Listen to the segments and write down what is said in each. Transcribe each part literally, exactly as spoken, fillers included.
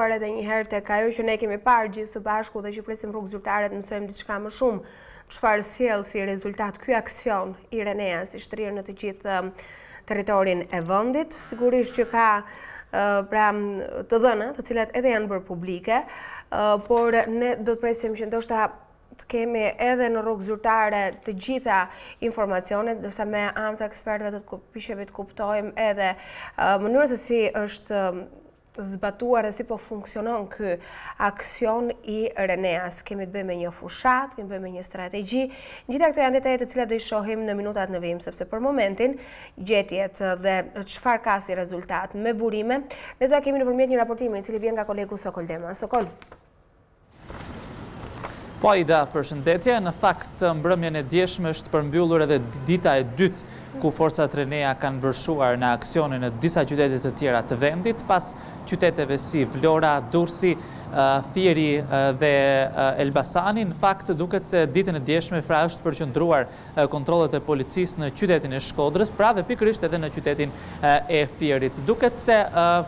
Edhe një herë tek ajo që ne kemi parë gjithë së bashku dhe që presim rrugë zyrtare të mësojmë diçka më shumë, çfarë sjell si rezultat ky aksion I RENEA si shtrirë në të gjithë territorin e vendit. Sigurisht që ka pra të dhëna, të cilat edhe janë bërë publike, por ne do të presim që ndoshta të kemi edhe në rrugë zyrtare të gjitha informacionet, ndërsa me anë të ekspertëve të kuptishëve të kuptojmë edhe mënyrën se si është zbatuar dhe si po funksionon ky aksion I RENEA-s. Kemi të bëjmë me një fushat, kemi të bëjmë me një strategji. Gjitha këto janë detajet të cilat do I shohim në minutat në vijim, sepse për momentin gjetjet dhe çfarë ka si rezultat me burime, ne do ta kemi nëpërmjet një raportimi I cili vjen nga kolegu Sokol Dema. Sokol. Po Aida, përshëndetje, në fakt mbrëmjen e djeshme është përmbyllur edhe dita e dytë ku forcat RENEA kanë vërshuar në aksione në disa qytete të tjera të vendit, pas qyteteve si Vlora, Durrësi, Fieri dhe Elbasani. Në fakt duket se ditën e djeshme pra është përqendruar kontrollet e policisë në qytetin e Shkodrës, pra dhe pikërisht edhe në qytetin e Fierit. Duket se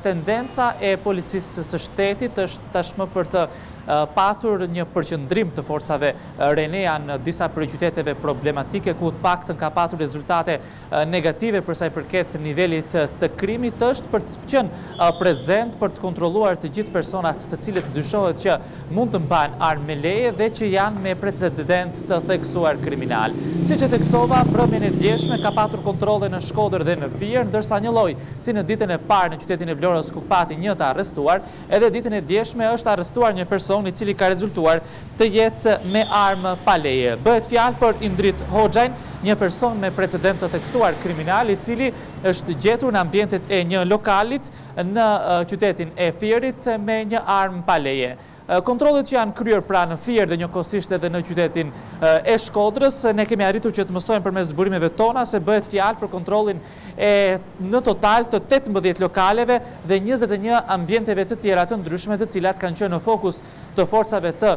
tendenca e policisë së shtetit është tashmë për të patur një përqendrim të forcave RENEA në disa prej qyteteve problematike, ku të paktën ka patur rezultate negative për sa I përket nivelit të krimit, është për të qenë prezent për të kontrolluar të gjithë personat të cilët dyshohet që mund të mbajnë armë me leje dhe që janë me precedent të theksuar kriminal. Siç e theksova, mbrëmjen e djeshme ka patur kontrolle në Shkodër dhe në Fier, ndërsa një lloj si në ditën e parë në qytetin e Vlorës ku pati një të arrestuar, edhe ditën e djeshme është arrestuar një person I cili ka rezultuar të jetë me armë pa leje. Bëhet fjalë për Indrit Hoxhajin, një person me precedent të theksuar kriminal I cili është gjetur në ambientet e një lokalit në qytetin e Fierit me një armë pa leje. Kontrollet që janë kryer pra në Fier dhe njëkohësisht edhe në qytetin e Shkodrës, ne kemi arritur që të mësojmë përmes zburimeve tona se bëhet fjalë për kontrollin e në total të tetëmbëdhjetë lokaleve dhe njëzet e një ambienteve të tjera të ndryshme të cilat kanë qenë në fokus të forcave të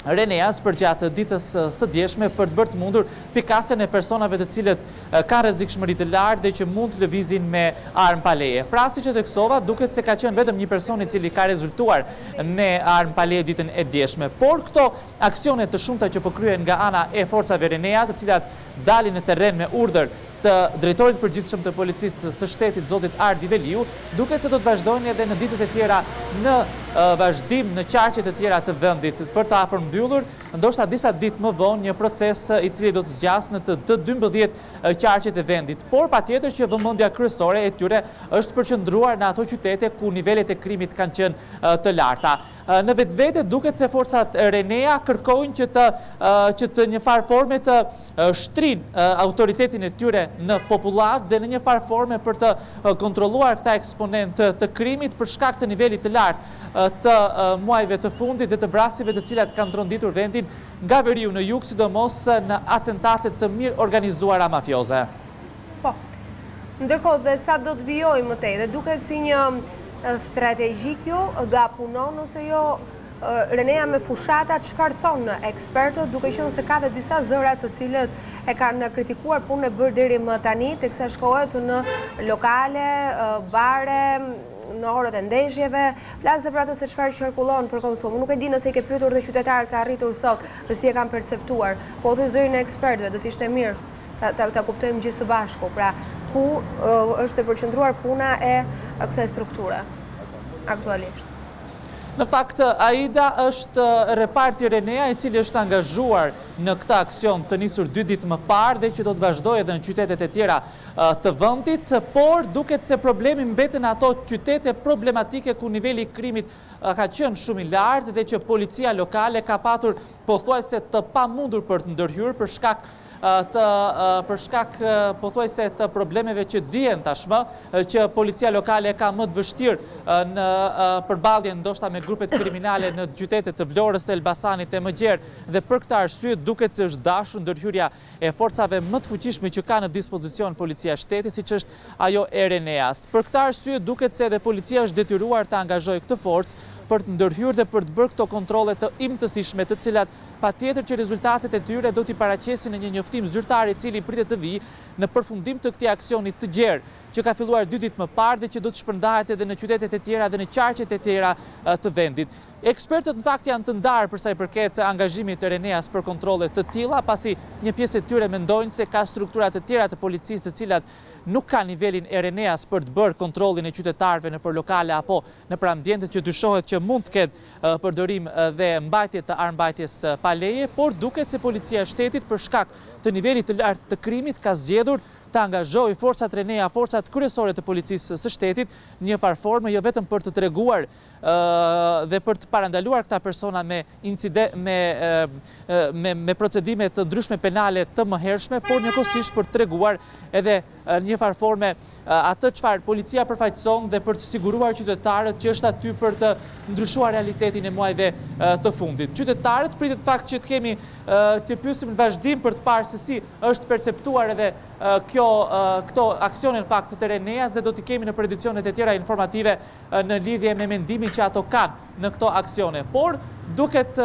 RENEA-s për gjatë ditës së djeshme për të bërë të mundur pikasjen e personave të cilët kanë rrezikshmëri të lartë dhe që mund të lëvizin me armë pa leje. Pra siç e theksova, duket se ka qenë vetëm një person I cili ka rezultuar me armë pa leje ditën e djeshme. Por këto aksione të shumta që po kryhen nga ana e forcave RENEA, të cilat dalin në terren me urdhër të drejtorit përgjithshëm të policisë së shtetit, zotit Ardi Veliu, duket se do të vazhdojnë edhe në ditët e tjera në vazhdim në qarqet e tjera të vendit për ta përmbyllur, ndoshta disa ditë më vonë një proces I cili do të zgjas në të dymbëdhjetë qarqet e vendit, por patjetër që vëmendja kryesore e tyre është përqendruar në ato qytete ku nivelet e krimit kanë qenë të larta. Në vetvete duket se forcat RENEA kërkojnë që të që të një farë forme të shtrinë autoritetin e tyre në popullat dhe në një farë forme për të kontrolluar këta eksponent të krimit për shkak të nivelit të lartë të muajve të fundit dhe të vrasjeve të cilat kanë tronditur vendin nga veriu në jug, sidomos në atentatet të mirë organizuara mafioze. Po. Ndërkohë dhe sa do të vijojë më tej dhe duket si një strategji kjo, nga punon ose jo RENEA me fushata, çfarë thonë ekspertët, duke qenë se ka dhe disa zëra të cilët e kanë kritikuar punën e bërë deri më tani, teksa shkohet në lokale, bare, në orët e ndeshjeve, flas dhe për atë se çfarë qarkullon për konsum. Nuk e di nëse I ke pyetur dhe qytetarët të arritur sot, dhe si e kanë perceptuar, po dhe zërin e ekspertëve, do t'ishte mirë ta kuptojmë gjithë së bashku, pra ku është e përqendruar puna e kësaj strukture aktualisht. Në fakt, Aida është reparti RENEA I cili është angazhuar në këtë aksion të nisur dy ditë më parë dhe që do të vazhdojë edhe në qytetet e tjera të vendit, por duket se problemi mbeten ato qytete problematike ku niveli I krimit ka qenë shumë I lartë dhe që policia lokale ka patur pothuajse të pamundur për të ndërhyrë për shkak të përshkak pothuajse të problemeve që dihen tashmë që policia lokale ka më të vështirë në përballje ndoshta me grupet kriminale në qytetet të Vlorës, të Elbasanit, të Mëngjer dhe për këtë arsye duket se është dashur ndërhyrja e forcave më të fuqishme që ka në dispozicion policia e shtetit, siç është ajo e RENEA-s. Për këtë arsye duket se edhe policia është detyruar të angazhojë këtë forcë për të ndërhyrë dhe për të bërë këto kontrolle të imtësishme, të cilat patjetër që rezultatet e tyre do t'i paraqesin në një njoftim zyrtar I cili pritet të vijë në përfundim të këtij aksioni të gjerë që ka filluar dy ditë më parë dhe që do të shpërndahet edhe në qytetet e tjera dhe në qarqet e tjera të vendit. Ekspertët në fakt janë të ndarë përsa i përket angazhimit të Reneas për kontrole të tilla, pasi një pjesë e tyre mendojnë se ka struktura të tjera të policisë të cilat nuk ka nivelin e Reneas për të bërë kontrollin e qytetarëve nëpër lokale apo nëpër ambiente që dyshohet që mund të ketë përdorim dhe mbajtje të armbajtjes pa leje, por duket se policia e shtetit për shkak të nivelit të lartë të krimit ka zgjedhur të angazhojë forcat Renea, forcat kryesore të policisë së shtetit, një farforme jo vetëm për të treguar dhe për të parandaluar këta persona me incide, me, me, me procedime të ndryshme penale të mëhershme, por njëkohësisht për të treguar edhe një farforme atë çfarë policia përfaqëson dhe për të siguruar qytetarët që është aty për të ndryshuar realitetin e muajve të fundit. Qytetarët pritet fakt që të kemi të pyesim në vazhdim për të parë se si është perceptuar edhe kjo këto aksionin fakt të Reneas dhe do t'i kemi në prediksionet e tjera informative në lidhje me mendimin që ato kanë në këto aksione. Por duket,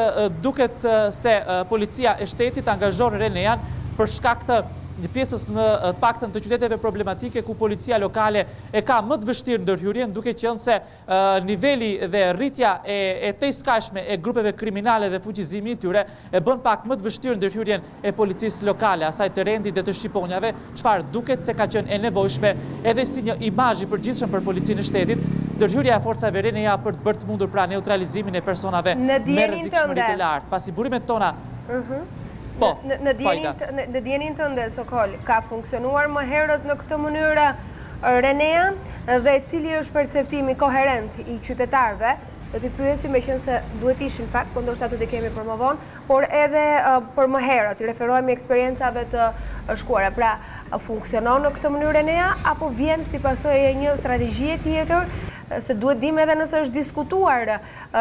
duket se policia e shtetit angazhon Renean për shkak të një pjesës më të paktën të qyteteve problematike ku policia lokale e ka më të vështirë ndërhyrjen, duke qenë se uh, niveli dhe rritja e, e të skashme e grupeve kriminale dhe fuqizimi tyre e bën pak më të vështirë ndërhyrjen e policisë lokale, asaj të rendit dhe të shqiponjave, çfarë duket se ka qenë e nevojshme edhe si një imazh i përgjithshëm për policinë e shtetit, ndërhyrja e forcave RENEA për të bërë të mundur pra neutralizimin e personave me rrezikshmëri të lartë, pasi burimet tona uh-huh. Po, në dijenin tënde, Sokol, ka funksionuar më herët në këtë mënyrë Renea dhe cili është perceptimi koherent i qytetarëve, do t'i pyesim meqense se duhet ishin fakt, por ndoshta do t'i kemi për më vonë, por edhe për më herët, i referohemi eksperiencave të shkuara. Pra, funksionon në këtë mënyrë Renea apo vjen si pasojë e një strategjie tjetër, se duhet dim edhe nëse është diskutuar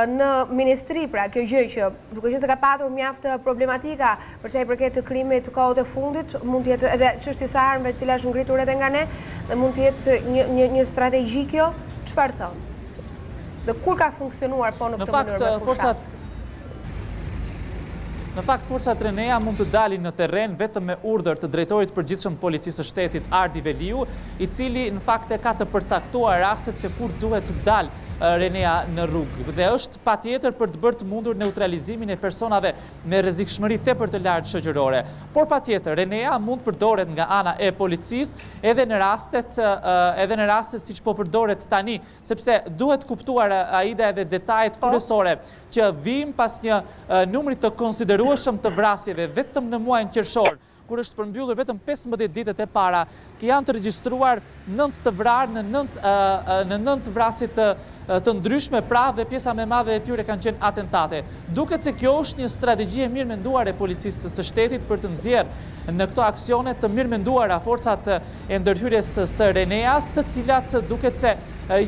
në ministri, pra kjo gjë që duke qenë se ka patur mjaftë problematika përsa i përket të krimit kohët e fundit, mund të jetë edhe çështja e armëve, e cila është ngritur edhe nga ne, dhe mund të jetë një një një strategji kjo, çfarë thon? Dhe kur ka funksionuar po në këtë mënyrë me fushat? Në fakt, forcat Renea mund të dalin në terren vetëm me urdhër të drejtorit përgjithshëm të policisë së shtetit Ardi Veliu, i cili në fakt e ka të përcaktuar rastet se kur duhet të dalë Renea në rrugë. Dhe është patjetër për të bërë të mundur neutralizimin e personave me rrezikshmëri tepër të lartë shoqërore. Por patjetër Renea mund përdoret nga ana e policisë edhe në rastet edhe në rastet siç po përdoret tani, sepse duhet kuptuar aida edhe detajet kryesore që vijnë pas një numri të konsiderueshëm të vrasjeve vetëm në muajin qershor, kur është përmbyllur vetëm pesëmbëdhjetë ditët e para, që janë të regjistruar nëntë të vrarë në nëntë vrasje të, të ndryshme, pra dhe pjesa më e madhe e tyre kanë qenë atentate. Duket se kjo është një strategji e mirë menduar e policisë së shtetit për të nxjerrë në këto aksione të mirë menduara forcat e ndërhyrjes së Reneas, të cilat duket se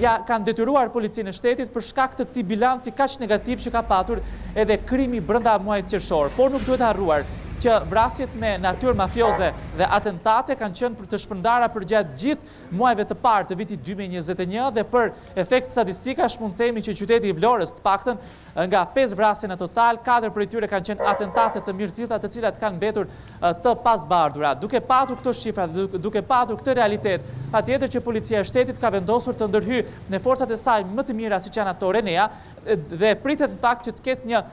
ja kanë detyruar policinë e shtetit për shkak të këtij bilanci kaq negativ që ka patur edhe krimi brenda muajit qershor. Por nuk duhet harruar që vrasjet me natyrë mafioze dhe atentate kanë qenë për të shpërndara për gjatë gjithë muajve të parë të vitit dy mijë e njëzet e një dhe për efekt statistikash mund të themi që qyteti i Vlorës të paktën nga pesë vrasje në total, katër prej tyre kanë qenë atentate të mirëthjella të cilat kanë mbetur të pasbardhura. Duke patur këto shifra, duke patur këtë realitet, patjetër që policia e shtetit ka vendosur të ndërhyjë në forcat e saj më të mira siç janë ato Renea dhe pritet në fakt që të ketë një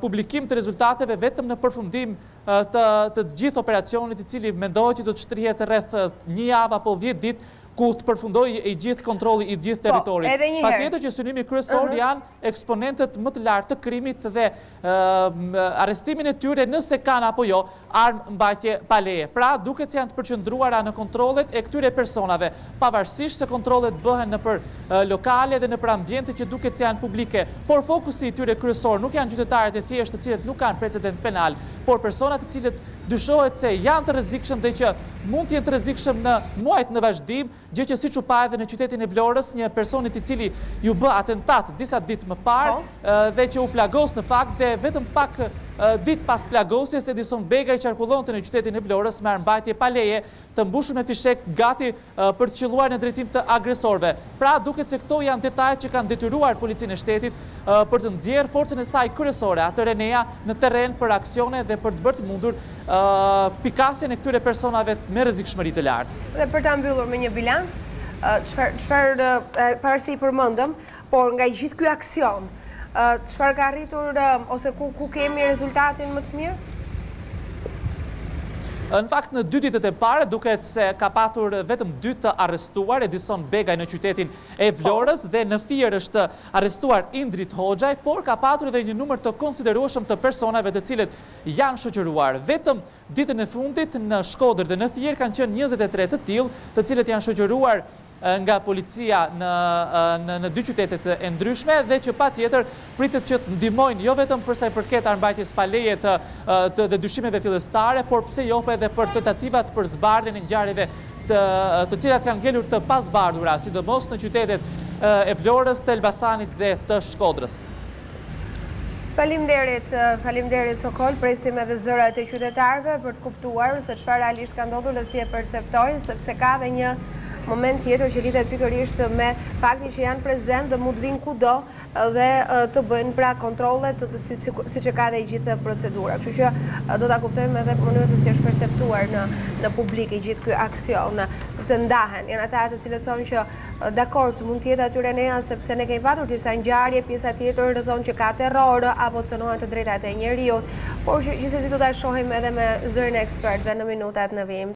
publikim të rezultateve vetëm në përfundim të, të gjithë operacionit i cili mendohet që do të shtrihet rreth një javë apo dhjetë ditë ku të përfundoj i gjithë kontrolli i gjithë territorit. Patjetër që synimi kryesor uh-huh. janë eksponentët më të lartë të krimit dhe uh, arrestimin e tyre nëse kanë apo jo armë mbajtje pa leje. Pra duket se janë të përqendruara në kontrollet e këtyre personave, pavarësisht se kontrollet bëhen nëpër uh, lokale dhe nëpër ambiente që duket se janë publike, por fokusi i tyre kryesor nuk janë qytetarët e thjeshtë të cilët nuk kanë precedent penal, por personat të cilët dyshohet se janë të rrezikshëm dhe që mund të jenë të rrezikshëm në muajt në vazhdim, gjë që siç u pa edhe në qytetin e Vlorës, një person i cili ju bë atentat disa ditë më parë oh. dhe që u plagos në fakt dhe vetëm pak ditë pas plagosjes Edison Begaj qarkullonte në qytetin e Vlorës me armbajtje pa leje të mbushur me fishek gati për të qelluar në drejtim të agresorëve. Pra duket se këto janë detajet që kanë detyruar policinë e shtetit për të nxjerrë forcën e saj kryesore, atë Renea, në terren për aksione dhe për të bërë të mundur pikasjen e këtyre personave me rrezikshmëri të lartë. Dhe për ta mbyllur me një bilanc, çfarë parësi përmendëm, por nga gjithë ky aksion, çfarë ka arritur ose ku ku kemi rezultatin më të mirë? Në fakt, në dy ditët e parë, duket se ka patur vetëm dy të arrestuar, Edison Begaj në qytetin e Vlorës, dhe në Fier është arrestuar Indrit Hoxhaj, por ka patur edhe një numër të konsiderueshëm të personave të cilët janë shoqëruar. Vetëm ditën e fundit, në Shkodër dhe në Fier kanë qenë njëzet e tre të tillë, të cilët janë shoqëruar nga policia në, në, në dy qytetet e ndryshme dhe që pa tjetër pritet që të ndihmojnë jo vetëm përsa i përket armbajtjes pa leje të, të dhe dyshimeve fillestare, por pse jo edhe për tentativat për zbardhjen e ngjarjeve të, të cilat kanë ngelur të pasbardhura, sidomos në qytetet e Vlorës, të Elbasanit dhe të Shkodrës. Faleminderit, faleminderit Sokol, presim edhe zërat e qytetarëve për të kuptuar se çfarë realisht ka ndodhur dhe si e perceptojnë, sepse ka edhe një moment tjetër që lidhet pikërisht me faktin që janë prezent dhe mund vinë kudo dhe të bëjnë pra kontrollet siç e ka dhe gjithë procedura. Kështu që do ta kuptojmë edhe mënyrën se si është perceptuar në në publik i gjithë ky aksion, sepse ndahen, janë ata të cilët thonë që dakor, mund të jetë aty RENEA sepse ne kemi patur disa ngjarje, pjesa tjetër thonë që ka terror apo cënohen të drejtat e njeriut, por gjithsesi do ta shohim edhe me zërin e ekspertëve në minutat në vijim.